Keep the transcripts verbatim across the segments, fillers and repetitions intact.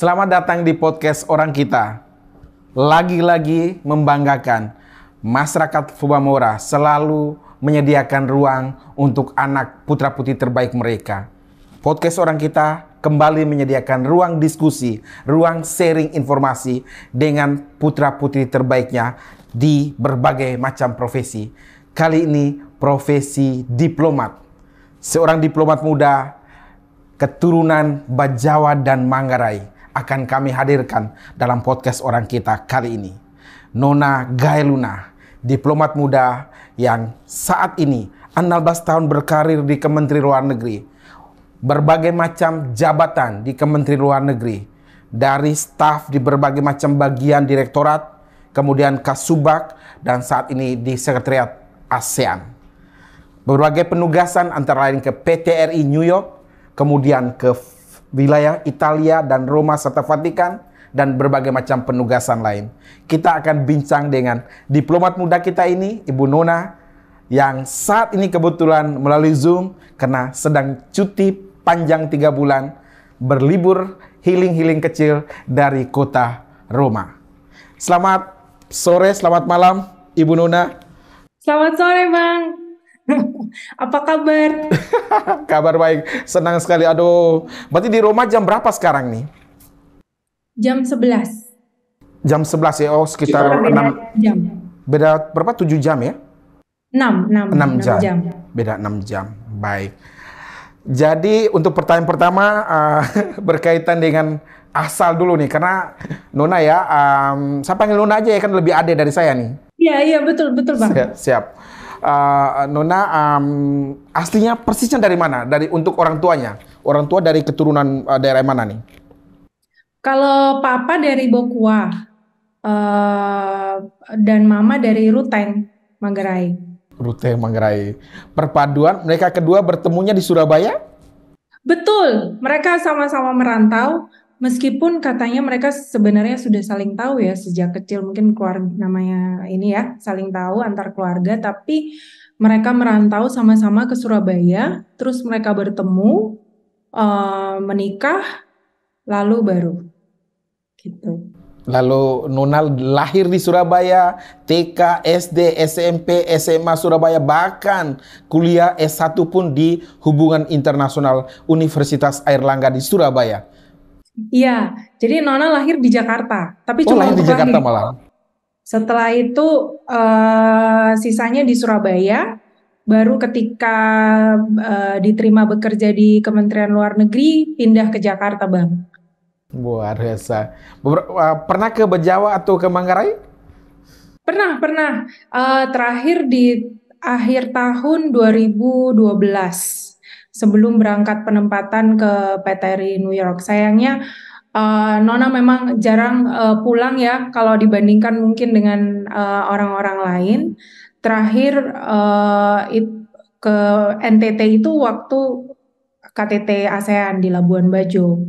Selamat datang di podcast Orang Kita. Lagi-lagi membanggakan, masyarakat Fubamora selalu menyediakan ruang untuk anak putra-putri terbaik mereka. Podcast Orang Kita kembali menyediakan ruang diskusi, ruang sharing informasi dengan putra-putri terbaiknya di berbagai macam profesi. Kali ini profesi diplomat. Seorang diplomat muda keturunan Bajawa dan Manggarai akan kami hadirkan dalam podcast Orang Kita kali ini. Nona Gae Luna, diplomat muda yang saat ini enam belas tahun berkarir di Kementerian Luar Negeri. Berbagai macam jabatan di Kementerian Luar Negeri. Dari staf di berbagai macam bagian direktorat, kemudian kasubag, dan saat ini di Sekretariat ASEAN. Berbagai penugasan antara lain ke P T R I New York, kemudian ke wilayah Italia dan Roma serta Vatikan, dan berbagai macam penugasan lain. Kita akan bincang dengan diplomat muda kita ini, Ibu Nona, yang saat ini kebetulan melalui Zoom karena sedang cuti panjang tiga bulan, berlibur healing-healing kecil dari kota Roma. Selamat sore, selamat malam Ibu Nona. Selamat sore Bang. Apa kabar? Kabar baik, senang sekali. Aduh, berarti di Roma jam berapa sekarang nih? Jam sebelas. Jam sebelas ya, oh sekitar enam jam. Beda berapa? tujuh jam ya? enam jam. Beda enam jam, baik. Jadi untuk pertanyaan pertama uh, berkaitan dengan asal dulu nih, karena Nona ya, um, saya panggil Nona aja ya, kan lebih adek dari saya nih. Iya, iya betul, betul Bang. Siap, siap. Uh, Nona um, aslinya persisnya dari mana? Dari untuk orang tuanya, orang tua dari keturunan uh, daerah mana nih? Kalau papa dari Bokua uh, dan mama dari Ruteng, Manggarai. Ruteng, Manggarai. Perpaduan mereka kedua bertemunya di Surabaya? Betul, mereka sama-sama merantau. Meskipun katanya mereka sebenarnya sudah saling tahu ya sejak kecil, mungkin keluarga namanya ini ya, saling tahu antar keluarga, tapi mereka merantau sama-sama ke Surabaya, terus mereka bertemu, uh, menikah, lalu baru gitu. Lalu Nona lahir di Surabaya, T K, S D, S M P, S M A Surabaya, bahkan kuliah S satu pun di Hubungan Internasional Universitas Airlangga di Surabaya. Iya, jadi Nona lahir di Jakarta, tapi oh, cuma lahir di Jakarta lahir. Malah. Setelah itu uh, sisanya di Surabaya. Baru ketika uh, diterima bekerja di Kementerian Luar Negeri pindah ke Jakarta, Bang. Luar biasa. Pernah ke Bajawa atau ke Manggarai? Pernah, pernah. Uh, terakhir di akhir tahun dua ribu dua belas. Sebelum berangkat penempatan ke P T R I New York. Sayangnya uh, Nona memang jarang uh, pulang ya kalau dibandingkan mungkin dengan uh, orang-orang lain. Terakhir uh, it, ke N T T itu waktu K T T ASEAN di Labuan Bajo.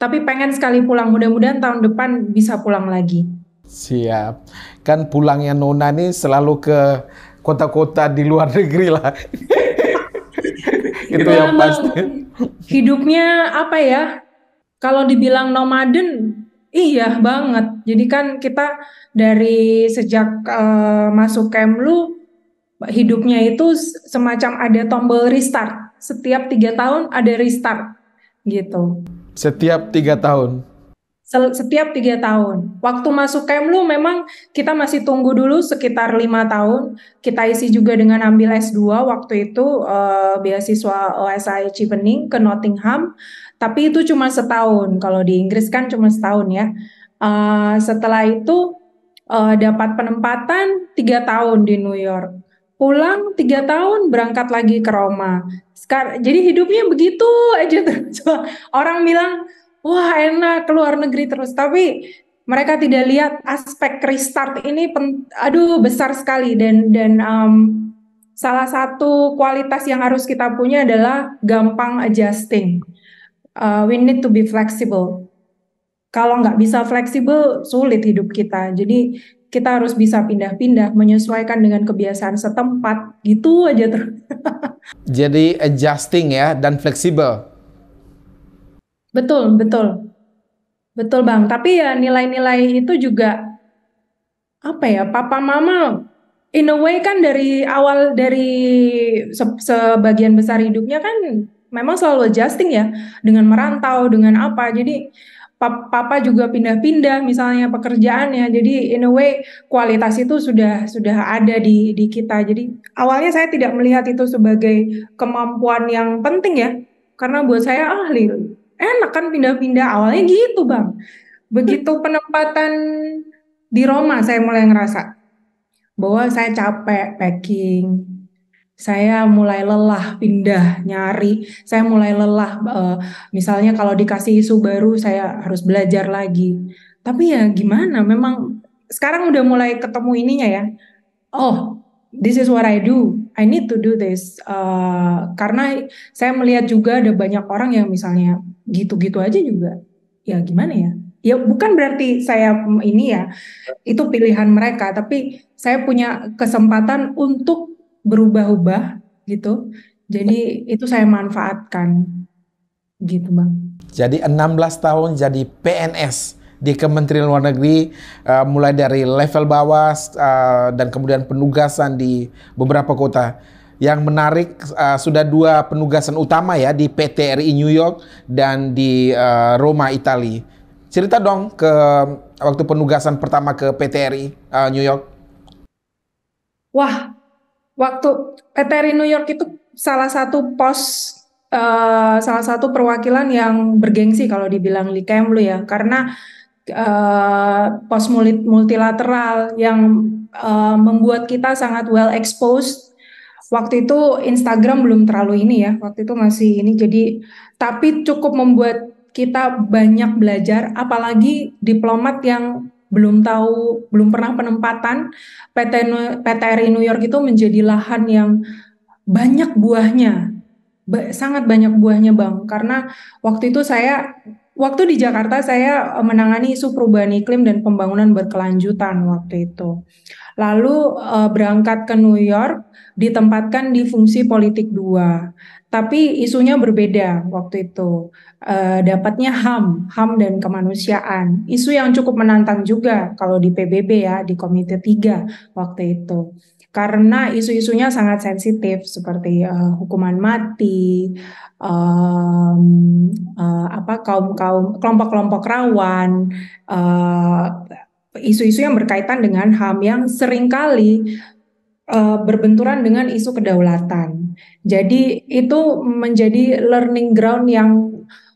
Tapi pengen sekali pulang, mudah-mudahan tahun depan bisa pulang lagi. Siap. Kan pulangnya Nona nih selalu ke kota-kota di luar negeri lah. Itu yang pasti. Hidupnya apa ya? Kalau dibilang nomaden, iya banget. Jadi kan kita dari sejak uh, masuk Kemlu, hidupnya itu semacam ada tombol restart. Setiap tiga tahun ada restart, gitu. Setiap tiga tahun. Setiap tiga tahun. Waktu masuk Kemlu memang kita masih tunggu dulu sekitar lima tahun. Kita isi juga dengan ambil S dua waktu itu, uh, beasiswa O S I Chevening ke Nottingham. Tapi itu cuma setahun. Kalau di Inggris kan cuma setahun ya. Uh, setelah itu uh, dapat penempatan tiga tahun di New York. Pulang tiga tahun, berangkat lagi ke Roma. Sekar- Jadi hidupnya begitu aja terus. Orang bilang, wah enak keluar negeri terus, tapi mereka tidak lihat aspek restart ini pen, aduh besar sekali, dan dan um, salah satu kualitas yang harus kita punya adalah gampang adjusting. Uh, we need to be flexible. Kalau nggak bisa fleksibel, sulit hidup kita. Jadi kita harus bisa pindah-pindah, menyesuaikan dengan kebiasaan setempat, gitu aja terus. Jadi adjusting ya dan fleksibel. Betul, betul. Betul Bang, tapi ya nilai-nilai itu juga apa ya, papa mama in a way kan dari awal, dari se sebagian besar hidupnya kan memang selalu adjusting ya, dengan merantau, dengan apa, jadi papa juga pindah-pindah misalnya pekerjaannya, jadi in a way kualitas itu sudah sudah ada di di kita. Jadi awalnya saya tidak melihat itu sebagai kemampuan yang penting ya, karena buat saya ah enak kan pindah-pindah, awalnya gitu Bang. Begitu penempatan di Roma saya mulai ngerasa bahwa saya capek packing, saya mulai lelah pindah nyari, saya mulai lelah uh, misalnya kalau dikasih isu baru saya harus belajar lagi. Tapi ya gimana, memang sekarang udah mulai ketemu ininya ya, oh this is what I do, I need to do this, uh, karena saya melihat juga ada banyak orang yang misalnya gitu-gitu aja juga, ya gimana ya. Ya bukan berarti saya ini ya, itu pilihan mereka, tapi saya punya kesempatan untuk berubah-ubah gitu. Jadi itu saya manfaatkan gitu Bang. Jadi enam belas tahun jadi P N S di Kementerian Luar Negeri, uh, mulai dari level bawah uh, dan kemudian penugasan di beberapa kota. Yang menarik uh, sudah dua penugasan utama ya, di P T R I New York dan di uh, Roma, Italia. Cerita dong ke waktu penugasan pertama ke P T R I uh, New York. Wah, waktu P T R I New York itu salah satu pos, uh, salah satu perwakilan yang bergengsi kalau dibilang Likemlu ya, karena uh, pos multilateral yang uh, membuat kita sangat well exposed. Waktu itu Instagram belum terlalu ini ya, waktu itu masih ini, jadi tapi cukup membuat kita banyak belajar, apalagi diplomat yang belum tahu, belum pernah penempatan. P T R I New York itu menjadi lahan yang banyak buahnya, ba sangat banyak buahnya Bang, karena waktu itu saya, waktu di Jakarta saya menangani isu perubahan iklim dan pembangunan berkelanjutan waktu itu. Lalu berangkat ke New York, ditempatkan di fungsi politik dua, tapi isunya berbeda waktu itu. E, dapatnya H A M, H A M dan kemanusiaan. Isu yang cukup menantang juga kalau di P B B ya, di Komite tiga waktu itu. Karena isu-isunya sangat sensitif seperti uh, hukuman mati, um, uh, apa kaum-kaum kelompok-kelompok rawan, uh, isu-isu yang berkaitan dengan H A M yang seringkali uh, berbenturan dengan isu kedaulatan. Jadi itu menjadi learning ground yang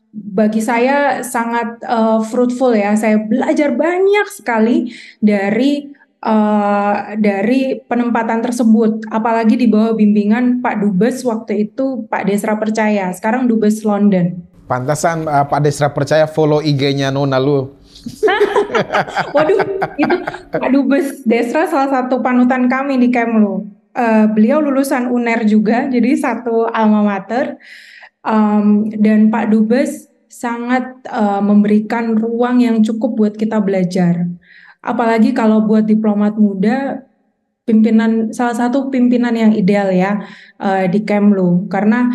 bagi saya sangat uh, fruitful ya. Saya belajar banyak sekali dari uh, dari penempatan tersebut. Apalagi di bawah bimbingan Pak Dubes waktu itu, Pak Desra percaya. Sekarang Dubes London. Pantasan uh, Pak Desra percaya follow I G-nya Nona lu. Waduh, itu Pak Dubes Desra salah satu panutan kami di Kemlu. Uh, beliau lulusan U N E R juga, jadi satu alma mater. Um, dan Pak Dubes sangat uh, memberikan ruang yang cukup buat kita belajar. Apalagi kalau buat diplomat muda, pimpinan salah satu pimpinan yang ideal ya uh, di Kemlu, karena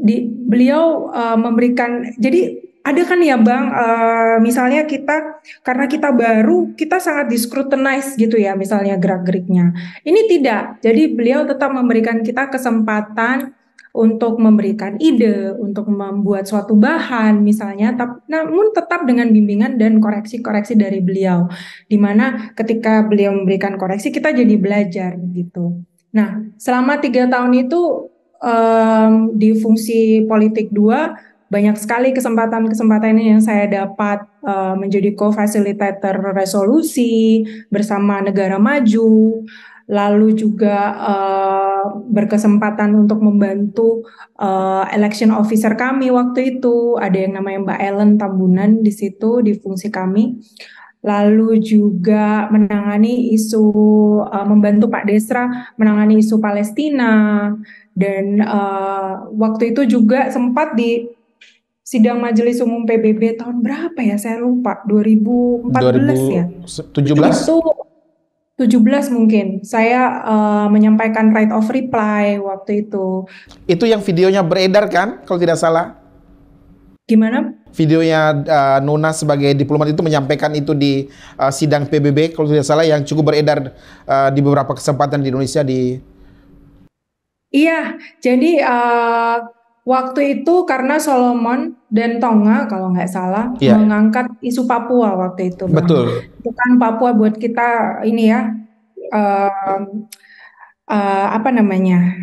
di, beliau uh, memberikan, jadi ada kan ya Bang, uh, misalnya kita, karena kita baru, kita sangat discrutinize gitu ya, misalnya gerak-geriknya. Ini tidak, jadi beliau tetap memberikan kita kesempatan untuk memberikan ide, untuk membuat suatu bahan misalnya, tapi, namun tetap dengan bimbingan dan koreksi-koreksi dari beliau. Dimana ketika beliau memberikan koreksi, kita jadi belajar gitu. Nah, selama tiga tahun itu um, di fungsi politik dua, banyak sekali kesempatan-kesempatan yang saya dapat uh, menjadi co-facilitator resolusi bersama negara maju, lalu juga uh, berkesempatan untuk membantu uh, election officer kami waktu itu, ada yang namanya Mbak Ellen Tambunan di situ di fungsi kami, lalu juga menangani isu uh, membantu Pak Desra menangani isu Palestina, dan uh, waktu itu juga sempat di sidang majelis umum P B B tahun berapa ya? Saya lupa, dua ribu empat belas ya? tujuh belas mungkin. Saya uh, menyampaikan right of reply waktu itu. Itu yang videonya beredar kan, kalau tidak salah? Gimana? Videonya uh, Nona sebagai diplomat itu menyampaikan itu di uh, sidang P B B kalau tidak salah, yang cukup beredar uh, di beberapa kesempatan di Indonesia di. Iya, jadi uh, waktu itu karena Solomon dan Tonga kalau nggak salah yeah. mengangkat isu Papua waktu itu. Betul. Bukan Papua buat kita ini ya uh, uh, apa namanya?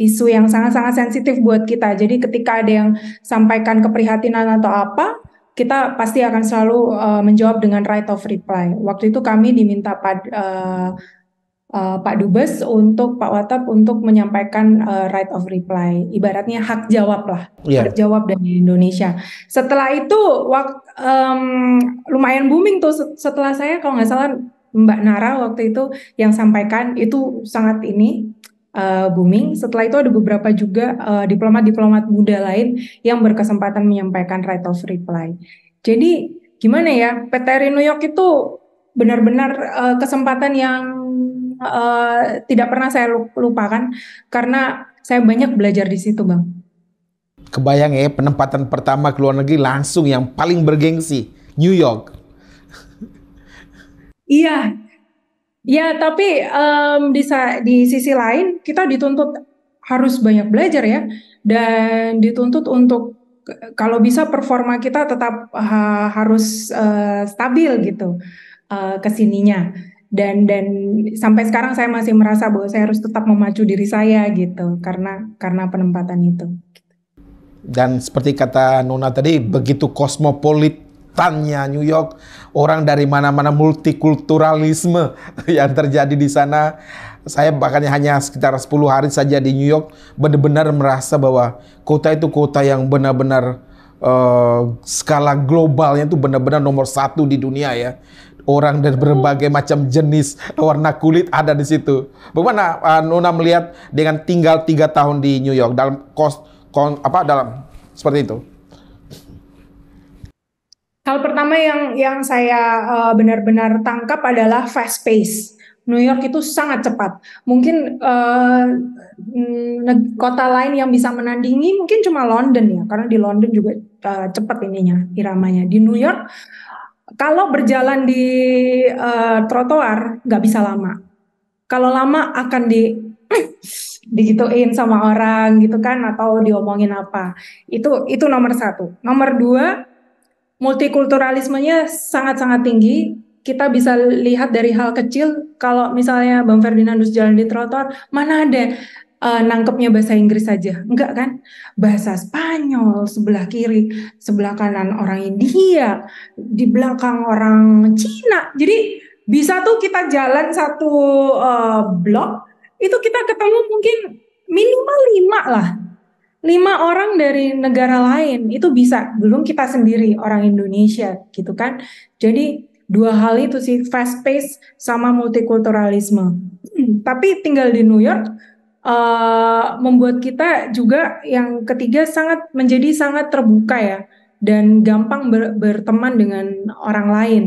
Isu yang sangat-sangat sensitif buat kita. Jadi ketika ada yang sampaikan keprihatinan atau apa, kita pasti akan selalu uh, menjawab dengan right of reply. Waktu itu kami diminta pad, uh, uh, Pak Dubes untuk Pak Watap untuk menyampaikan uh, right of reply. Ibaratnya hak jawab lah, yeah. hak jawab dari Indonesia. Setelah itu wak, um, lumayan booming tuh. Setelah saya kalau nggak salah Mbak Nara waktu itu yang sampaikan itu sangat ini. Uh, booming. Setelah itu ada beberapa juga diplomat-diplomat uh, muda lain yang berkesempatan menyampaikan right of reply. Jadi gimana ya, P T R I New York itu benar-benar uh, kesempatan yang uh, tidak pernah saya lupakan karena saya banyak belajar di situ, Bang. Kebayang ya, penempatan pertama ke luar negeri langsung yang paling bergengsi, New York. Iya. Ya, tapi um, di, di sisi lain kita dituntut harus banyak belajar ya, dan dituntut untuk kalau bisa performa kita tetap ha, harus uh, stabil gitu uh, kesininya. Dan dan sampai sekarang saya masih merasa bahwa saya harus tetap memacu diri saya gitu karena karena penempatan itu. Dan seperti kata Nona tadi, begitu kosmopolit. Tanya New York, orang dari mana-mana, multikulturalisme yang terjadi di sana. Saya bahkan hanya sekitar sepuluh hari saja di New York, benar-benar merasa bahwa kota itu kota yang benar-benar uh, skala globalnya itu benar-benar nomor satu di dunia ya. Orang dari berbagai macam jenis warna kulit ada di situ. Bagaimana uh, Nona melihat dengan tinggal tiga tahun di New York dalam kos, kon, apa dalam seperti itu? Hal pertama yang yang saya uh, benar-benar tangkap adalah fast pace. New York itu sangat cepat. Mungkin uh, kota lain yang bisa menandingi mungkin cuma London ya, karena di London juga uh, cepat ininya iramanya. Di New York kalau berjalan di uh, trotoar nggak bisa lama. Kalau lama akan di digituin sama orang gitu kan, atau diomongin apa. Itu itu nomor satu. Nomor dua, multikulturalismenya sangat-sangat tinggi. Kita bisa lihat dari hal kecil. Kalau misalnya Bang Ferdinandus jalan di trotoar, mana ada uh, nangkepnya bahasa Inggris saja? Enggak kan? Bahasa Spanyol, sebelah kiri, sebelah kanan orang India, di belakang orang Cina. Jadi bisa tuh kita jalan satu uh, blok, itu kita ketemu mungkin minimal lima lah. Lima orang dari negara lain itu bisa, belum kita sendiri orang Indonesia gitu kan. Jadi dua hal itu sih, fast pace sama multikulturalisme. Hmm, tapi tinggal di New York uh, membuat kita juga yang ketiga sangat menjadi sangat terbuka ya, dan gampang ber, berteman dengan orang lain.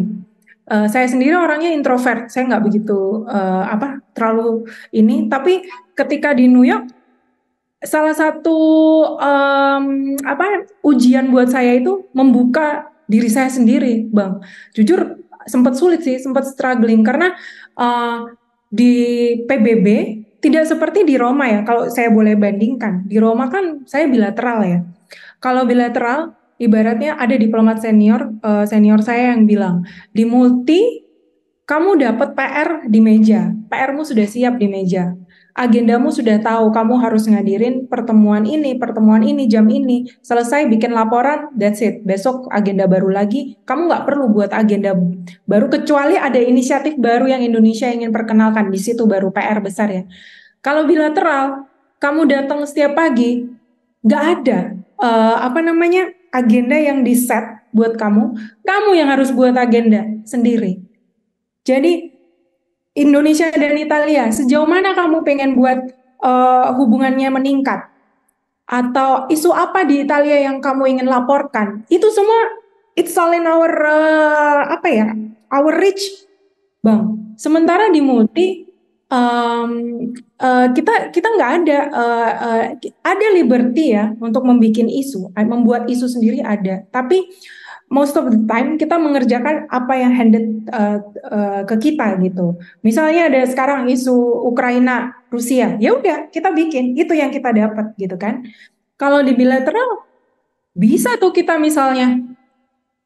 Uh, saya sendiri orangnya introvert, saya nggak begitu uh, apa terlalu ini. Tapi ketika di New York, salah satu um, apa ujian buat saya itu membuka diri saya sendiri, Bang. Jujur sempat sulit sih, sempat struggling karena uh, di P B B tidak seperti di Roma ya. Kalau saya boleh bandingkan, di Roma kan saya bilateral ya. Kalau bilateral, ibaratnya ada diplomat senior uh, senior saya yang bilang di multi kamu dapat P R di meja, P R-mu sudah siap di meja. Agendamu sudah tahu, kamu harus ngadirin pertemuan ini, pertemuan ini, jam ini. Selesai bikin laporan, that's it. Besok agenda baru lagi, kamu nggak perlu buat agenda baru. Kecuali ada inisiatif baru yang Indonesia ingin perkenalkan, di situ baru P R besar ya. Kalau bilateral, kamu datang setiap pagi, nggak ada uh, apa namanya agenda yang di-set buat kamu. Kamu yang harus buat agenda sendiri. Jadi, Indonesia dan Italia, sejauh mana kamu pengen buat uh, hubungannya meningkat? Atau isu apa di Italia yang kamu ingin laporkan? Itu semua, it's all in our, uh, apa ya, our reach, Bang. Sementara di multi, um, uh, kita kita nggak ada uh, uh, ada liberty ya untuk membuat isu, membuat isu sendiri ada. Tapi most of the time kita mengerjakan apa yang handed uh, uh, ke kita gitu. Misalnya ada sekarang isu Ukraina Rusia, ya udah kita bikin itu yang kita dapat gitu kan. Kalau di bilateral bisa tuh kita misalnya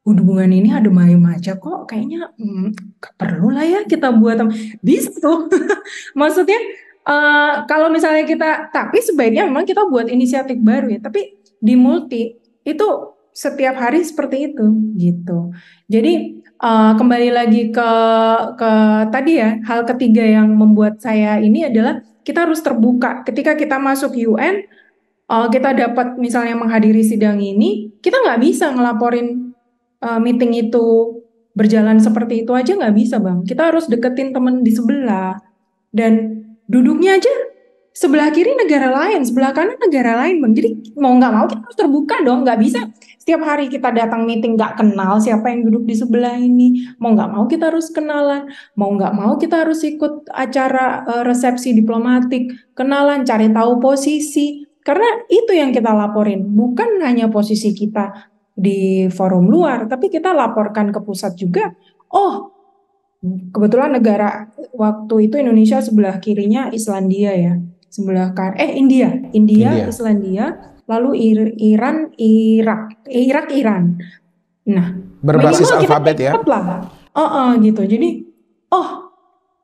hubungan ini ada mayem aja kok, kayaknya hmm, perlu lah ya kita buat bisa tuh. Maksudnya uh, kalau misalnya kita, tapi sebaiknya memang kita buat inisiatif baru ya. Tapi di multi itu setiap hari seperti itu gitu. Jadi uh, kembali lagi ke ke tadi ya, hal ketiga yang membuat saya ini adalah kita harus terbuka. Ketika kita masuk U N, uh, kita dapat misalnya menghadiri sidang ini, kita nggak bisa ngelaporin uh, meeting itu berjalan seperti itu aja, nggak bisa bang. Kita harus deketin temen di sebelah dan duduknya aja sebelah kiri negara lain, sebelah kanan negara lain bang. Jadi mau nggak mau kita harus terbuka dong, nggak bisa setiap hari kita datang meeting gak kenal siapa yang duduk di sebelah ini. Mau gak mau kita harus kenalan, mau gak mau kita harus ikut acara uh, resepsi diplomatik, kenalan, cari tahu posisi. Karena itu yang kita laporin, bukan hanya posisi kita di forum luar, tapi kita laporkan ke pusat juga. Oh, kebetulan negara waktu itu Indonesia sebelah kirinya Islandia ya, sebelah kan eh India, India, India. Islandia. Lalu Iran, Irak, Irak, Iran. Nah, berbasis alfabet ya. Lah. Oh, oh, gitu. Jadi, oh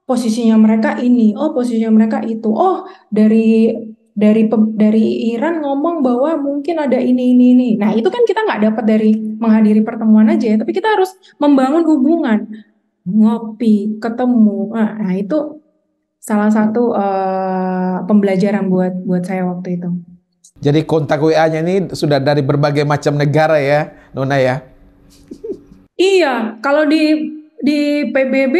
posisinya mereka ini, oh posisinya mereka itu, oh dari dari dari Iran ngomong bahwa mungkin ada ini ini ini. Nah, itu kan kita nggak dapat dari menghadiri pertemuan aja, tapi kita harus membangun hubungan, ngopi, ketemu. Nah, itu salah satu uh, pembelajaran buat buat saya waktu itu. Jadi kontak W A-nya ini sudah dari berbagai macam negara ya, Nona ya? Iya, kalau di di P B B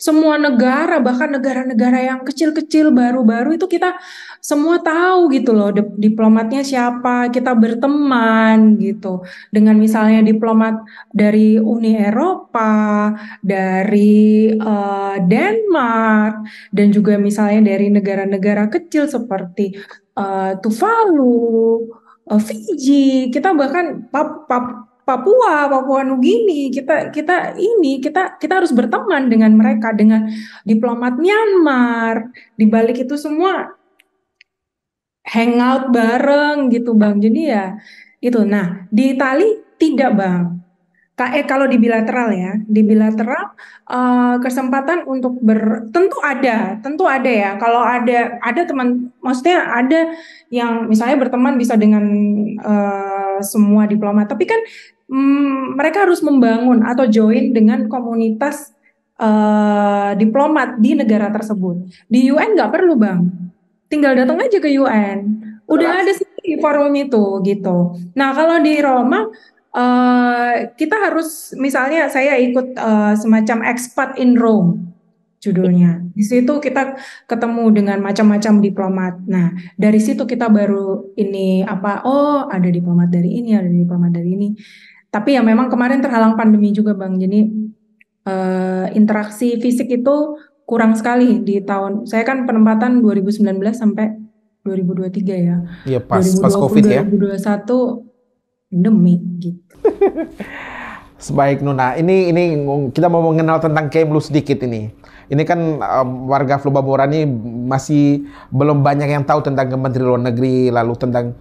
semua negara, bahkan negara-negara yang kecil-kecil baru-baru itu kita semua tahu gitu loh, diplomatnya siapa, kita berteman gitu. Dengan misalnya diplomat dari Uni Eropa, dari uh, Denmark, dan juga misalnya dari negara-negara kecil seperti Uh, Tuvalu, uh, Fiji, kita bahkan pap, pap, Papua, Papua Nugini, kita kita ini kita kita harus berteman dengan mereka, dengan diplomat Myanmar. Di balik itu semua hangout bareng gitu bang. Jadi ya itu. Nah di Itali tidak bang. K E kalau di bilateral ya, di bilateral uh, kesempatan untuk ber tentu ada, tentu ada ya. Kalau ada ada teman. Maksudnya ada yang misalnya berteman bisa dengan uh, semua diplomat, tapi kan mm, mereka harus membangun atau join dengan komunitas uh, diplomat di negara tersebut. Di U N nggak perlu bang, tinggal datang aja ke U N, udah ada sih forum itu gitu. Nah kalau di Roma uh, kita harus misalnya saya ikut uh, semacam expat in Rome. Judulnya di situ kita ketemu dengan macam-macam diplomat. Nah dari situ kita baru ini apa? Oh ada diplomat dari ini, ada diplomat dari ini. Tapi ya memang kemarin terhalang pandemi juga bang. Jadi uh, interaksi fisik itu kurang sekali di tahun. Saya kan penempatan dua ribu sembilan belas sampai dua ribu dua puluh tiga ya. Iya pas dua ribu dua puluh, pas COVID ya. dua ribu dua puluh satu pandemi gitu. Sebaik Nona. Ini ini kita mau mengenal tentang Kemlu sedikit ini. Ini kan um, warga Flubabora ini masih belum banyak yang tahu tentang Kementerian Luar Negeri, lalu tentang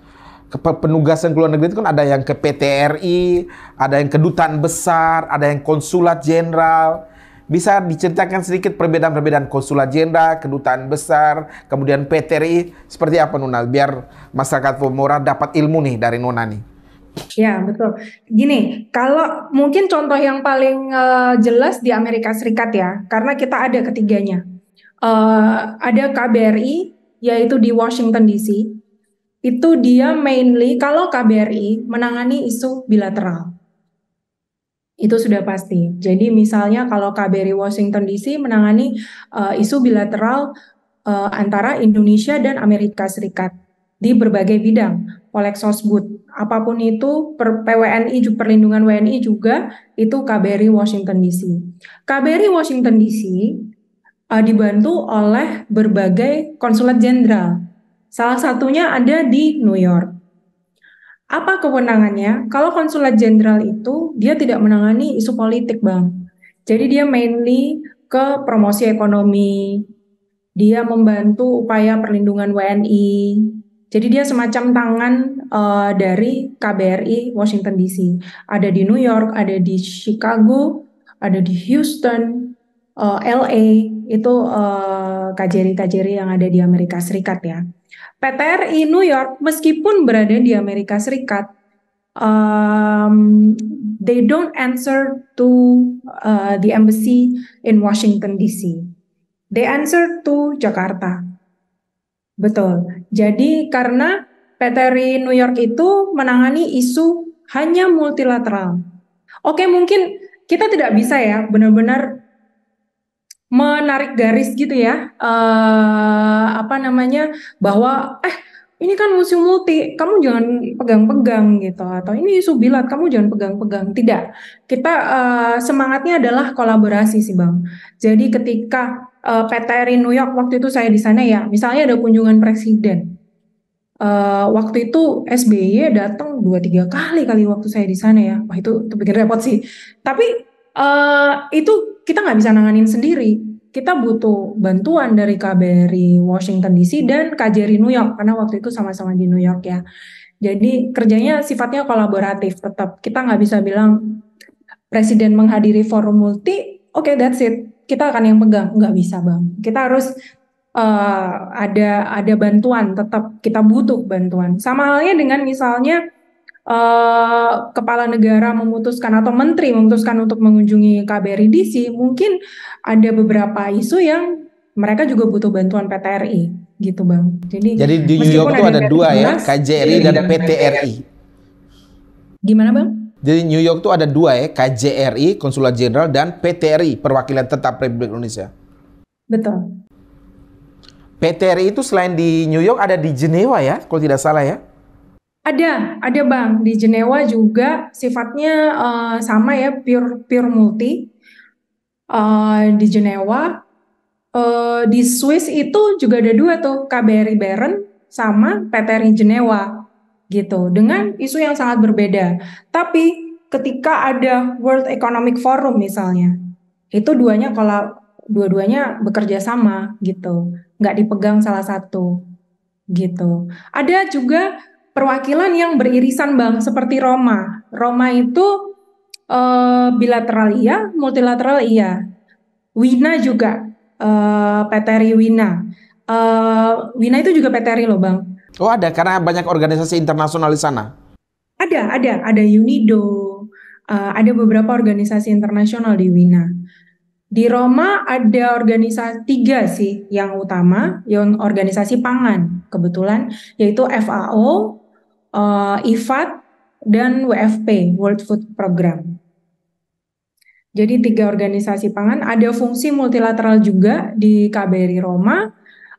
penugasan ke luar negeri itu kan ada yang ke P T R I, ada yang kedutaan besar, ada yang konsulat jenderal. Bisa diceritakan sedikit perbedaan-perbedaan konsulat jenderal, kedutaan besar, kemudian P T R I seperti apa Nona? Biar masyarakat Flubabora dapat ilmu nih dari Nona nih. Ya betul. Gini, kalau mungkin contoh yang paling uh, jelas di Amerika Serikat ya, karena kita ada ketiganya. Uh, ada K B R I, yaitu di Washington D C. Itu dia mainly kalau K B R I menangani isu bilateral. Itu sudah pasti. Jadi misalnya kalau K B R I Washington D C menangani uh, isu bilateral uh, antara Indonesia dan Amerika Serikat di berbagai bidang. Polexosbud, apapun itu, per P W N I, perlindungan W N I juga, itu K B R I Washington D C. K B R I Washington D C uh, dibantu oleh berbagai konsulat jenderal. Salah satunya ada di New York. Apa kewenangannya? Kalau konsulat jenderal itu, dia tidak menangani isu politik, Bang. Jadi dia mainly ke promosi ekonomi, dia membantu upaya perlindungan W N I, jadi dia semacam tangan uh, dari K B R I Washington D C. Ada di New York, ada di Chicago, ada di Houston, uh, L A, itu uh, K J R I-K J R I yang ada di Amerika Serikat ya. P T R I New York, meskipun berada di Amerika Serikat, um, they don't answer to uh, the embassy in Washington D C. They answer to Jakarta. Betul. Jadi karena P T R I New York itu menangani isu hanya multilateral. Oke, mungkin kita tidak bisa ya benar-benar menarik garis gitu ya. Uh, apa namanya? Bahwa eh ini kan musuh multi, kamu jangan pegang-pegang gitu. Atau ini isu bilat, kamu jangan pegang-pegang. Tidak. Kita uh, semangatnya adalah kolaborasi sih, Bang. Jadi ketika Uh, P T R I New York, waktu itu saya di sana ya, misalnya ada kunjungan presiden. Uh, waktu itu S B Y datang dua tiga kali kali waktu saya di sana ya. Wah itu, itu bikin repot sih. Tapi uh, itu kita nggak bisa nanganin sendiri. Kita butuh bantuan dari K B R I Washington D C dan K J R I New York, karena waktu itu sama-sama di New York ya. Jadi kerjanya sifatnya kolaboratif tetap. Kita nggak bisa bilang presiden menghadiri forum multi, oke okay, that's it. Kita akan yang pegang, nggak bisa Bang. Kita harus uh, ada ada bantuan, tetap kita butuh bantuan. Sama halnya dengan misalnya uh, kepala negara memutuskan atau menteri memutuskan untuk mengunjungi K B R I D C, mungkin ada beberapa isu yang mereka juga butuh bantuan P T R I, gitu Bang. Jadi, Jadi di New York itu ada, ada dua ya, K J R I dan P T R I. Gimana Bang? Jadi New York tuh ada dua ya, K J R I, Konsulat Jenderal, dan P T R I, Perwakilan Tetap Republik Indonesia. Betul. P T R I itu selain di New York ada di Jenewa ya, kalau tidak salah ya? Ada, ada Bang. Di Jenewa juga sifatnya uh, sama ya, pure, pure multi. Uh, di Jenewa, uh, di Swiss itu juga ada dua tuh, K B R I Bern sama P T R I Jenewa. Gitu, dengan isu yang sangat berbeda. Tapi ketika ada World Economic Forum misalnya, itu duanya kalau dua-duanya bekerja sama gitu, nggak dipegang salah satu gitu. Ada juga perwakilan yang beririsan Bang, seperti Roma. Roma itu eh, bilateral iya, multilateral iya. Wina juga, eh, P T R I Wina. Eh, Wina itu juga P T R I loh Bang. Oh ada, karena banyak organisasi internasional di sana? Ada, ada. Ada UNIDO, uh, ada beberapa organisasi internasional di Wina. Di Roma ada organisasi tiga sih yang utama, yang organisasi pangan kebetulan, yaitu F A O, uh, I F A D, dan W F P, World Food Program. Jadi tiga organisasi pangan, ada fungsi multilateral juga di K B R I Roma.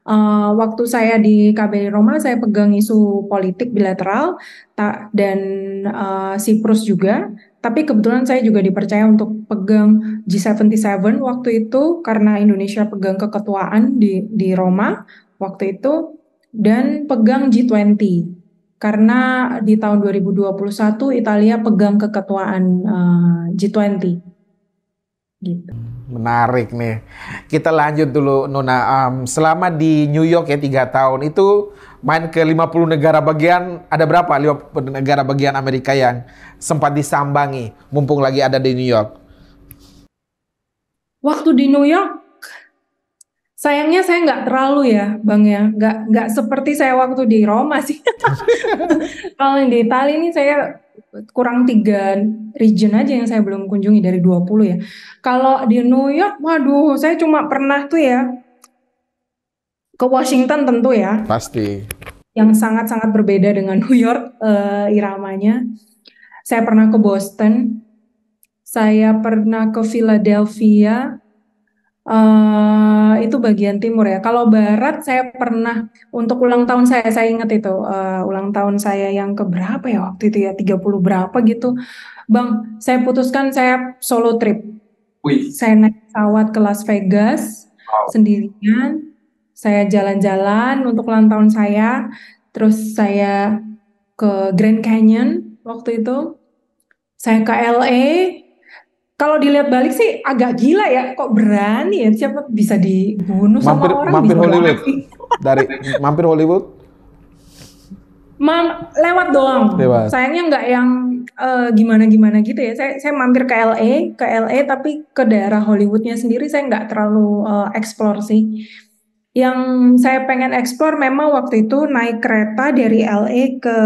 Uh, waktu saya di K B R I Roma saya pegang isu politik bilateral ta, dan uh, Siprus juga, tapi kebetulan saya juga dipercaya untuk pegang G tujuh puluh tujuh waktu itu karena Indonesia pegang keketuaan di, di Roma waktu itu, dan pegang G dua puluh karena di tahun dua ribu dua puluh satu Italia pegang keketuaan uh, G dua puluh gitu. Menarik nih. Kita lanjut dulu Nona. Um, selama di New York ya tiga tahun itu main ke lima puluh negara bagian, ada berapa lima puluh negara bagian Amerika yang sempat disambangi mumpung lagi ada di New York? Waktu di New York sayangnya saya nggak terlalu ya Bang ya, nggak nggak seperti saya waktu di Roma sih. Kalau di Italia ini saya kurang tiga region aja yang saya belum kunjungi dari dua puluh ya. Kalau di New York, waduh, saya cuma pernah tuh ya ke Washington tentu ya. Pasti. Yang sangat-sangat berbeda dengan New York uh, iramanya. Saya pernah ke Boston, saya pernah ke Philadelphia. Uh, itu bagian timur ya. Kalau barat saya pernah untuk ulang tahun saya, saya ingat itu uh, ulang tahun saya yang keberapa ya waktu itu ya tiga puluh berapa gitu Bang, saya putuskan saya solo trip. Wih. Saya naik pesawat ke Las Vegas. sendirian. Saya jalan-jalan untuk ulang tahun saya. Terus saya ke Grand Canyon waktu itu. Saya ke L A. Kalau dilihat balik sih agak gila ya. Kok berani ya? Siapa bisa dibunuh mampir, sama orang? Mampir Hollywood. Dari mampir Hollywood? Mam, lewat doang. Lewat. Sayangnya nggak yang uh, gimana-gimana gitu ya. Saya, saya mampir ke L A, ke L A tapi ke daerah Hollywoodnya sendiri saya nggak terlalu uh, explore sih. Yang saya pengen explore memang waktu itu naik kereta dari L A ke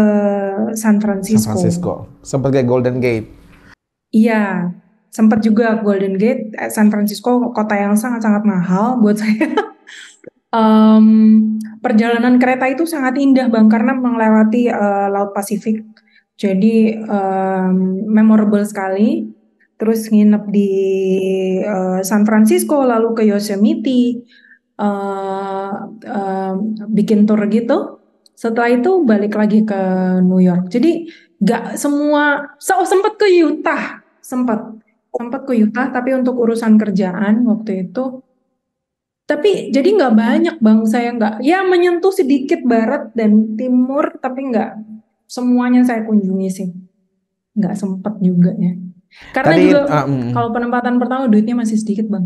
San Francisco. San Francisco. Sempat ke Golden Gate. Iya, sempat juga Golden Gate. San Francisco kota yang sangat-sangat mahal buat saya. Um, perjalanan kereta itu sangat indah Bang karena melewati uh, Laut Pasifik, jadi um, memorable sekali. Terus nginep di uh, San Francisco, lalu ke Yosemite, uh, uh, bikin tour gitu. Setelah itu balik lagi ke New York. Jadi gak semua. Oh sempat ke Utah, sempat sempat ke Utah tapi untuk urusan kerjaan waktu itu. Tapi jadi nggak banyak Bang, saya nggak, ya menyentuh sedikit barat dan timur, tapi nggak semuanya saya kunjungi sih, nggak sempat juga ya. Karena tadi, juga um, kalau penempatan pertama duitnya masih sedikit Bang.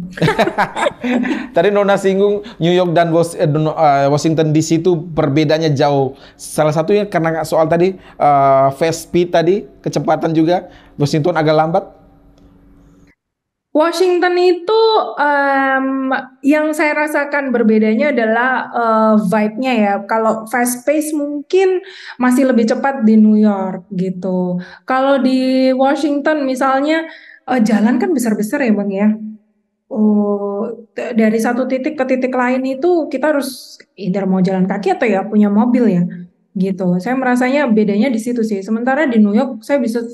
Tadi Nona singgung New York dan Washington D C itu perbedaannya jauh. Salah satunya karena soal tadi uh, fast speed tadi, kecepatan juga, Washington agak lambat. Washington itu um, yang saya rasakan berbedanya adalah uh, vibe-nya ya. Kalau fast pace mungkin masih lebih cepat di New York gitu. Kalau di Washington misalnya uh, jalan kan besar-besar ya Bang ya. Uh, dari satu titik ke titik lain itu kita harus either mau jalan kaki atau ya punya mobil ya. Gitu, saya merasanya bedanya di situ sih. Sementara di New York saya bisa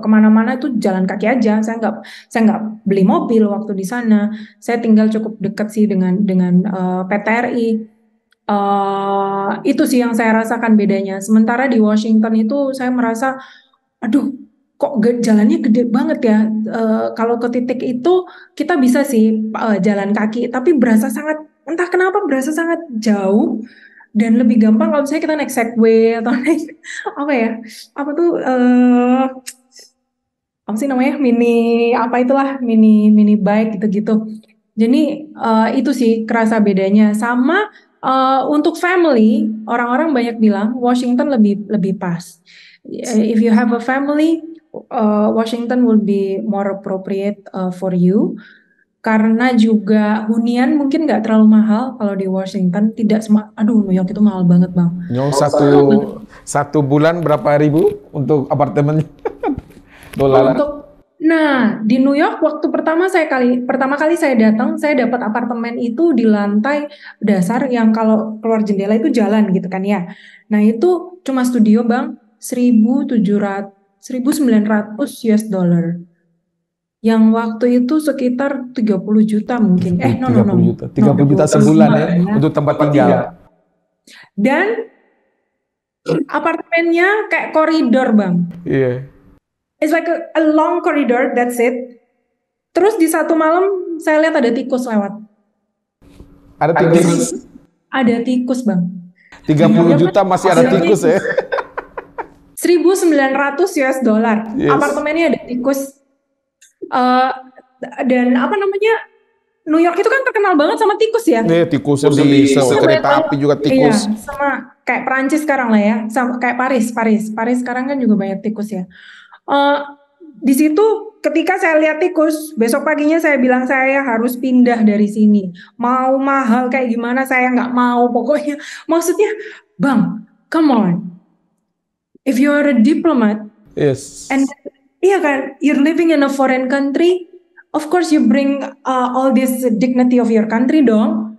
kemana-mana tuh jalan kaki aja. Saya nggak, saya nggak beli mobil waktu di sana. Saya tinggal cukup dekat sih dengan dengan uh, P T R I. Uh, itu sih yang saya rasakan bedanya. Sementara di Washington itu saya merasa, aduh, kok jalannya gede banget ya. Uh, kalau ke titik itu kita bisa sih uh, jalan kaki, tapi berasa sangat, entah kenapa berasa sangat jauh. Dan lebih gampang kalau misalnya kita naik segway atau naik apa ya, apa tuh uh, apa sih namanya, mini apa itulah, mini mini bike gitu-gitu. Jadi uh, itu sih kerasa bedanya. Sama uh, untuk family, orang-orang banyak bilang Washington lebih lebih pas. If you have a family, uh, Washington will be more appropriate uh, for you. Karena juga hunian mungkin nggak terlalu mahal kalau di Washington, tidak semak. Aduh, New York itu mahal banget Bang. Nyong satu banget. Satu bulan berapa ribu untuk apartemen? Dolar. Untuk, nah di New York waktu pertama saya kali pertama kali saya datang, saya dapat apartemen itu di lantai dasar yang kalau keluar jendela itu jalan gitu kan ya. Nah itu cuma studio Bang, seribu tujuh ratus, seribu sembilan ratus US dollar. Yang waktu itu sekitar tiga puluh juta mungkin. Eh, no, no, no. tiga puluh juta, tiga puluh juta sebulan ya, ya untuk tempat tinggal. Dan apartemennya kayak koridor, Bang. Iya. Yeah. It's like a, a long corridor, that's it. Terus di satu malam saya lihat ada tikus lewat. Ada tikus. Ada tikus, Bang. tiga puluh juta masih ada tikus ya. seribu sembilan ratus US dollar. Yes. Apartemennya ada tikus. Uh, dan apa namanya, New York itu kan terkenal banget sama tikus ya. Iya, tikus yang di kereta api juga tikus. Iya, sama kayak Perancis sekarang lah ya, sama kayak Paris, Paris, Paris sekarang kan juga banyak tikus ya. Uh, di situ ketika saya lihat tikus, besok paginya saya bilang saya harus pindah dari sini. Mau mahal kayak gimana saya nggak mau pokoknya. Maksudnya, Bang, come on, if you are a diplomat, yes. And iya kan, you're living in a foreign country, of course you bring uh, all this dignity of your country dong.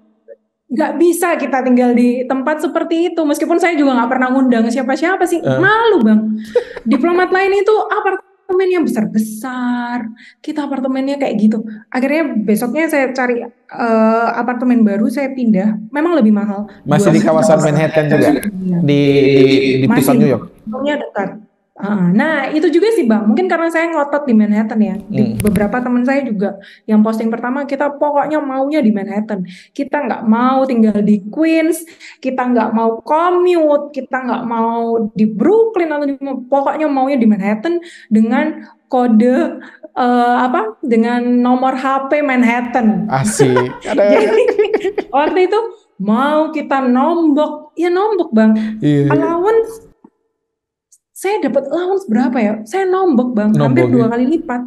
Gak bisa kita tinggal di tempat seperti itu, meskipun saya juga gak pernah ngundang siapa-siapa sih, uh. malu Bang. Diplomat lain itu apartemen yang besar-besar, kita apartemennya kayak gitu. Akhirnya besoknya saya cari uh, apartemen baru, saya pindah, memang lebih mahal. Masih di kawasan Manhattan juga? Di, di, di, di pusat New York? Masih, dekat. Nah itu juga sih Bang, mungkin karena saya ngotot di Manhattan ya. Di beberapa teman saya juga yang posting pertama, kita pokoknya maunya di Manhattan, kita nggak mau tinggal di Queens, kita nggak mau commute, kita nggak mau di Brooklyn atau di, pokoknya maunya di Manhattan dengan kode uh, apa, dengan nomor H P Manhattan. Asik. Jadi waktu itu mau kita nombok, ya nombok Bang, yeah. allowance. Saya dapat allowance berapa ya? Saya nombok Bang, nombok hampir ya. dua kali lipat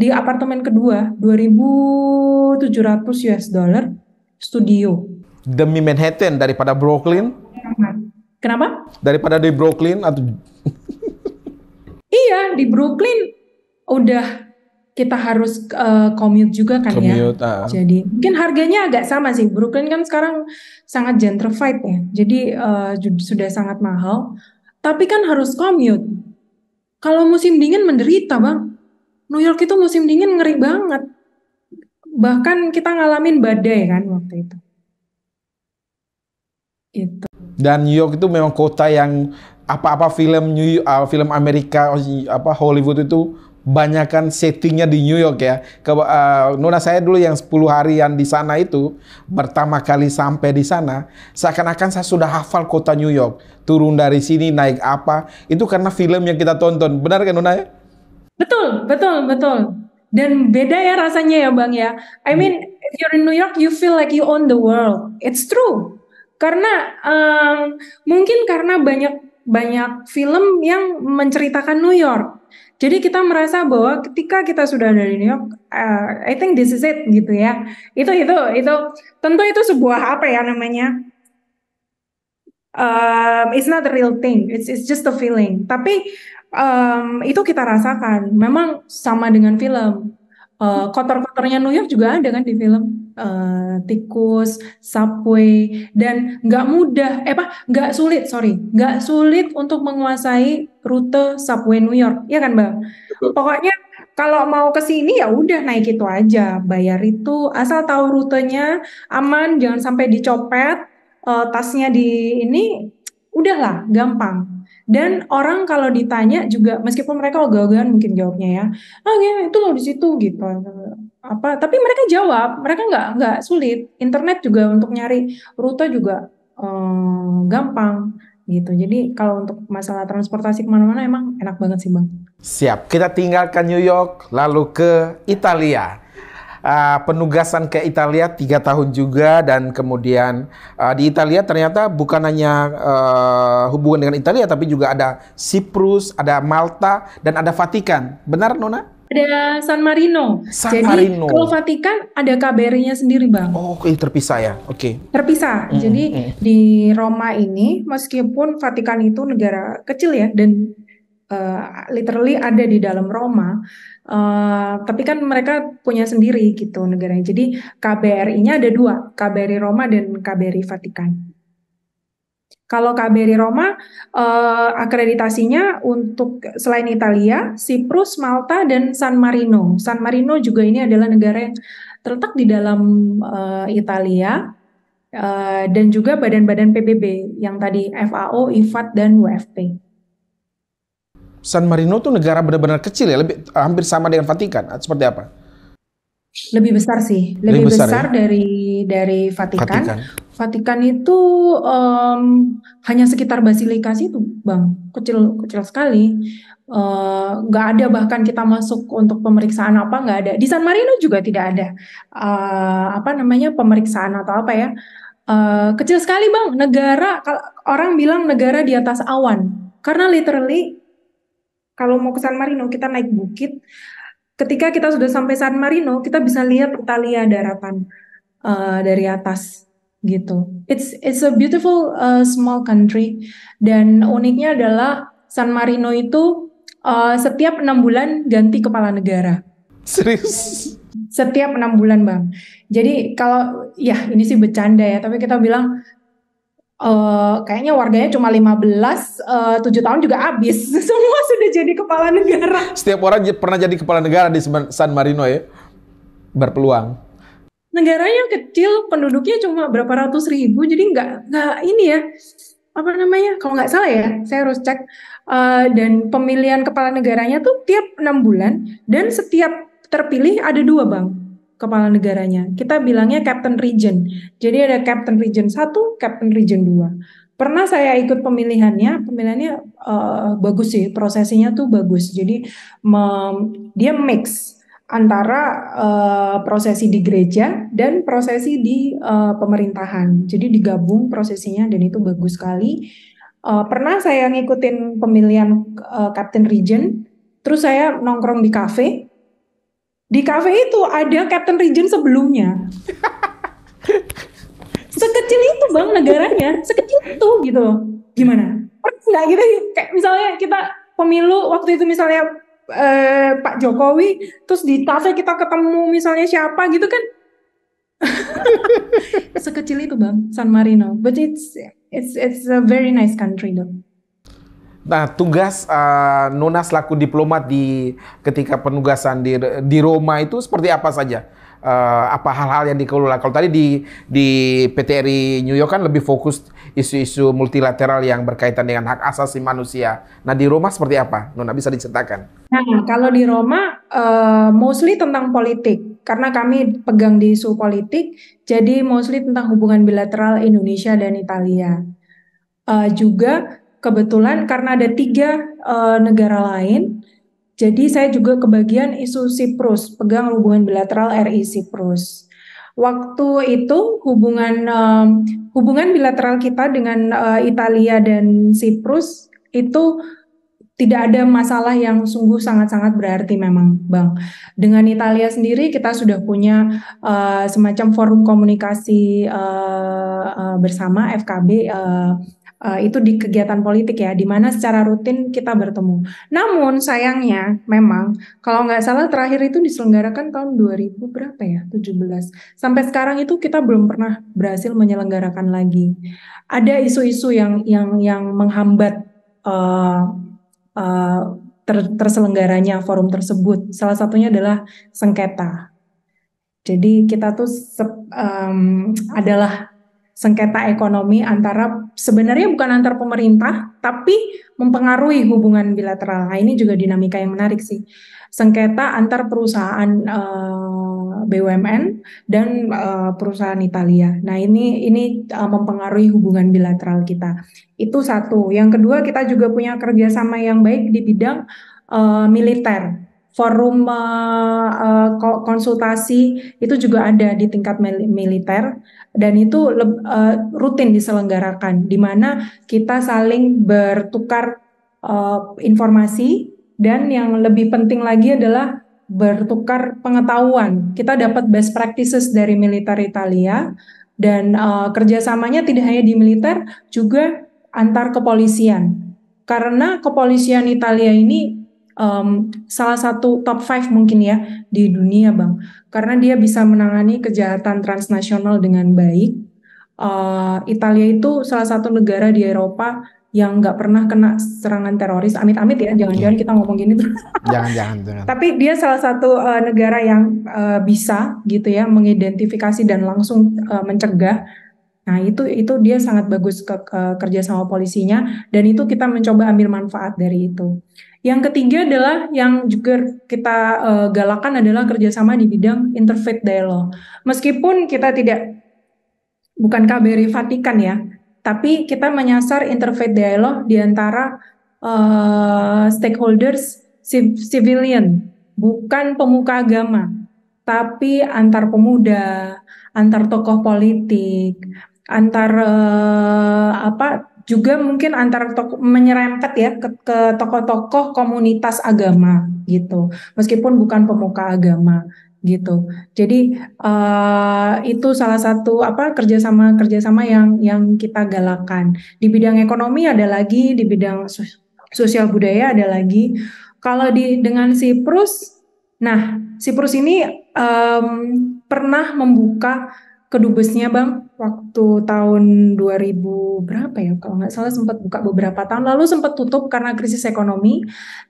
di apartemen kedua, dua ribu tujuh ratus US dollar studio. Demi Manhattan daripada Brooklyn? Kenapa? Daripada di Brooklyn atau? Iya, di Brooklyn udah kita harus uh, commute juga kan, commute, ya. Uh. Jadi mungkin harganya agak sama sih. Brooklyn kan sekarang sangat gentrified ya. Jadi uh, sudah sangat mahal. Tapi kan harus commute. Kalau musim dingin menderita Bang. New York itu musim dingin ngeri banget. Bahkan kita ngalamin badai kan waktu itu. Itu. Dan New York itu memang kota yang apa-apa film New York, film Amerika, apa Hollywood itu banyakan settingnya di New York ya. Ke, uh, Nona, saya dulu yang sepuluh harian di sana itu, pertama kali sampai di sana, seakan-akan saya sudah hafal kota New York. Turun dari sini, naik apa, itu karena film yang kita tonton. Benar kan Nona ya? Betul, betul, betul. Dan beda ya rasanya ya Bang ya. I mean, if you're in New York, you feel like you own the world. It's true. Karena, um, mungkin karena banyak banyak film yang menceritakan New York. Jadi kita merasa bahwa ketika kita sudah dari New York, uh, I think this is it gitu ya. Itu itu itu tentu itu sebuah apa ya namanya? Um, it's not a real thing. It's it's just a feeling. Tapi um, itu kita rasakan. Memang sama dengan film. Uh, kotor-kotornya New York juga ada kan di film. Uh, tikus, subway, dan nggak mudah, eh apa, nggak sulit, sorry, nggak sulit untuk menguasai rute subway New York, ya kan Bang? Betul. Pokoknya kalau mau ke sini ya udah naik itu aja, bayar itu, asal tahu rutenya, aman, jangan sampai dicopet, uh, tasnya di ini, udahlah, gampang. Dan orang kalau ditanya juga, meskipun mereka ogah-ogahan mungkin jawabnya ya, ah ya, itu loh di situ gitu. Apa tapi mereka jawab, mereka nggak nggak sulit. Internet juga untuk nyari rute juga um, gampang gitu. Jadi kalau untuk masalah transportasi kemana-mana emang enak banget sih Bang. Siap, kita tinggalkan New York lalu ke Italia. Uh, penugasan ke Italia tiga tahun juga, dan kemudian uh, di Italia ternyata bukan hanya uh, hubungan dengan Italia, tapi juga ada Siprus, ada Malta, dan ada Vatikan. Benar Nona? Ada San Marino. San Jadi Marino. Kalau Vatikan ada K B R I-nya sendiri Bang. Oh, okay, terpisah ya? Oke. Okay. Terpisah. Mm-hmm. Jadi di Roma ini, meskipun Vatikan itu negara kecil ya, dan uh, literally ada di dalam Roma, uh, tapi kan mereka punya sendiri gitu negaranya. Jadi K B R I-nya ada dua, K B R I Roma dan K B R I Vatikan. Kalau K B R I Roma, eh, akreditasinya untuk selain Italia, Siprus, Malta, dan San Marino. San Marino juga ini adalah negara yang terletak di dalam eh, Italia, eh, dan juga badan-badan P B B yang tadi F A O, I F A D, dan W F P. San Marino tuh negara benar-benar kecil ya, lebih, hampir sama dengan Vatikan, seperti apa? Lebih besar sih, lebih, lebih besar, besar ya? dari dari Vatikan. Vatikan, Vatikan itu um, hanya sekitar basilika situ, Bang, kecil kecil sekali. Nggak uh, ada bahkan kita masuk untuk pemeriksaan apa nggak ada. Di San Marino juga tidak ada uh, apa namanya pemeriksaan atau apa ya. Uh, kecil sekali Bang, negara orang bilang negara di atas awan, karena literally kalau mau ke San Marino kita naik bukit. Ketika kita sudah sampai San Marino, kita bisa lihat Italia daratan uh, dari atas gitu. It's it's a beautiful uh, small country, dan uniknya adalah San Marino itu uh, setiap enam bulan ganti kepala negara. Serius? Setiap enam bulan Bang. Jadi kalau ya ini sih bercanda ya, tapi kita bilang Uh, kayaknya warganya cuma lima belas, tujuh tahun juga habis. Semua sudah jadi kepala negara. Setiap orang pernah jadi kepala negara di San Marino ya? Berpeluang. Negaranya kecil, penduduknya cuma berapa ratus ribu, jadi nggak nggak ini ya. apa namanya, kalau nggak salah ya, saya harus cek, uh, dan pemilihan kepala negaranya tuh tiap enam bulan, dan setiap terpilih ada dua bang kepala negaranya, kita bilangnya Captain Region. Jadi ada Captain Region satu, Captain Region dua. Pernah saya ikut pemilihannya, pemilihannya uh, bagus sih, prosesinya tuh bagus, jadi mem, dia mix antara uh, prosesi di gereja dan prosesi di uh, pemerintahan. Jadi digabung prosesinya dan itu bagus sekali. Uh, pernah saya ngikutin pemilihan uh, Captain Region, terus saya nongkrong di kafe. Di kafe itu ada Captain Region sebelumnya. Sekecil itu bang negaranya, sekecil itu gitu. Gimana? Pernah nggak gitu? Kayak misalnya kita pemilu waktu itu misalnya Eh, Pak Jokowi, terus di kafe kita ketemu misalnya siapa gitu kan. Sekecil itu bang, San Marino, but it's it's it's a very nice country though. Nah, tugas uh, Nona selaku diplomat di ketika penugasan di di Roma itu seperti apa saja? Uh, apa hal-hal yang dikelola? Kalau tadi di di P T R I New York kan lebih fokus isu-isu multilateral yang berkaitan dengan hak asasi manusia. Nah, di Roma seperti apa? Nona bisa diceritakan. Nah, kalau di Roma uh, mostly tentang politik, karena kami pegang di isu politik, jadi mostly tentang hubungan bilateral Indonesia dan Italia. Uh, juga kebetulan karena ada tiga uh, negara lain. Jadi saya juga kebagian isu Siprus, pegang hubungan bilateral R I Siprus. Waktu itu hubungan um, hubungan bilateral kita dengan uh, Italia dan Siprus itu tidak ada masalah yang sungguh sangat-sangat berarti memang, Bang. Dengan Italia sendiri kita sudah punya uh, semacam forum komunikasi uh, uh, bersama F K B. Uh, Uh, itu di kegiatan politik ya, di mana secara rutin kita bertemu. Namun sayangnya memang kalau nggak salah terakhir itu diselenggarakan tahun dua ribu berapa ya, tujuh belas. Sampai sekarang itu kita belum pernah berhasil menyelenggarakan lagi. Ada isu-isu yang yang yang menghambat uh, uh, ter, terselenggaranya forum tersebut. Salah satunya adalah sengketa. Jadi kita tuh sep, um, adalah sengketa ekonomi antara, sebenarnya bukan antar pemerintah, tapi mempengaruhi hubungan bilateral. Nah, ini juga dinamika yang menarik sih. Sengketa antar perusahaan uh, B U M N dan uh, perusahaan Italia. Nah, ini ini uh, mempengaruhi hubungan bilateral kita. Itu satu. Yang kedua, kita juga punya kerjasama yang baik di bidang uh, militer. Forum uh, uh, konsultasi itu juga ada di tingkat militer dan itu uh, rutin diselenggarakan, di mana kita saling bertukar uh, informasi dan yang lebih penting lagi adalah bertukar pengetahuan. Kita dapat best practices dari militer Italia dan uh, kerjasamanya tidak hanya di militer, juga antar kepolisian, karena kepolisian Italia ini Um, salah satu top five mungkin ya di dunia bang, karena dia bisa menangani kejahatan transnasional dengan baik. uh, Italia itu salah satu negara di Eropa yang nggak pernah kena serangan teroris, amit-amit ya, jangan-jangan kita ngomong gini terus. Jangan-jangan. Tapi dia salah satu uh, negara yang uh, bisa gitu ya mengidentifikasi dan langsung uh, mencegah. Nah itu itu dia sangat bagus ke, ke, kerja sama polisinya, dan itu kita mencoba ambil manfaat dari itu. Yang ketiga adalah yang juga kita uh, galakan adalah kerjasama di bidang interfaith dialogue. Meskipun kita tidak, bukan K B R I Vatikan ya, tapi kita menyasar interfaith dialogue di antara uh, stakeholders civilian, bukan pemuka agama, tapi antar pemuda, antar tokoh politik, antar uh, apa? juga mungkin antara tokoh, menyerempet ya ke, ke tokoh-tokoh komunitas agama gitu, meskipun bukan pemuka agama gitu. Jadi uh, itu salah satu apa kerjasama kerjasama yang yang kita galakan. Di bidang ekonomi ada lagi, di bidang sosial budaya ada lagi. Kalau di dengan Siprus, nah Siprus ini um, pernah membuka kedubesnya Bang, waktu tahun dua ribu berapa ya, kalau nggak salah sempat buka beberapa tahun lalu, sempat tutup karena krisis ekonomi,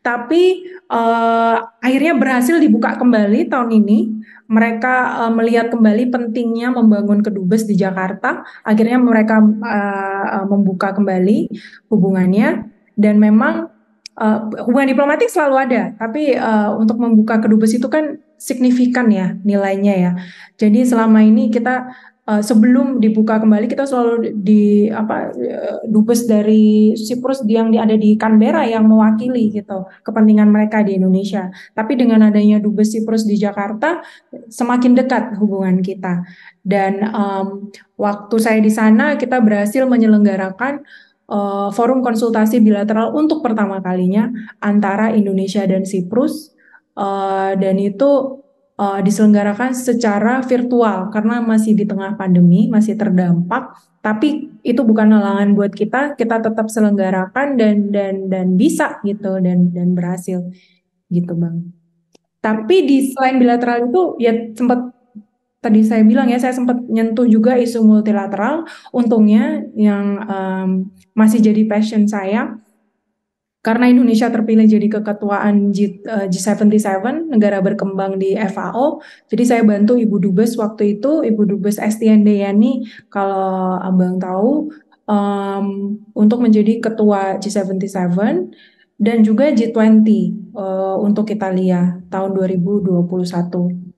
tapi eh, akhirnya berhasil dibuka kembali tahun ini. Mereka eh, melihat kembali pentingnya membangun kedubes di Jakarta, akhirnya mereka eh, membuka kembali hubungannya, dan memang eh, hubungan diplomatik selalu ada, tapi eh, untuk membuka kedubes itu kan signifikan ya nilainya ya. Jadi selama ini kita uh, sebelum dibuka kembali kita selalu di apa uh, dubes dari Siprus yang ada di Canberra yang mewakili gitu kepentingan mereka di Indonesia. Tapi dengan adanya dubes Siprus di Jakarta semakin dekat hubungan kita. Dan um, waktu saya di sana kita berhasil menyelenggarakan uh, forum konsultasi bilateral untuk pertama kalinya antara Indonesia dan Siprus. Uh, dan itu uh, diselenggarakan secara virtual karena masih di tengah pandemi, masih terdampak. Tapi itu bukan halangan buat kita, kita tetap selenggarakan dan dan dan bisa gitu dan dan berhasil gitu Bang. Tapi di selain bilateral itu ya sempat tadi saya bilang ya, saya sempat nyentuh juga isu multilateral. Untungnya yang um, masih jadi passion saya. Karena Indonesia terpilih jadi keketuaan G tujuh puluh tujuh, negara berkembang di F A O, jadi saya bantu Ibu Dubes waktu itu, Ibu Dubes Estiandeyani, kalau Abang tahu, um, untuk menjadi ketua G tujuh puluh tujuh, dan juga G dua puluh uh, untuk Italia tahun dua ribu dua puluh satu.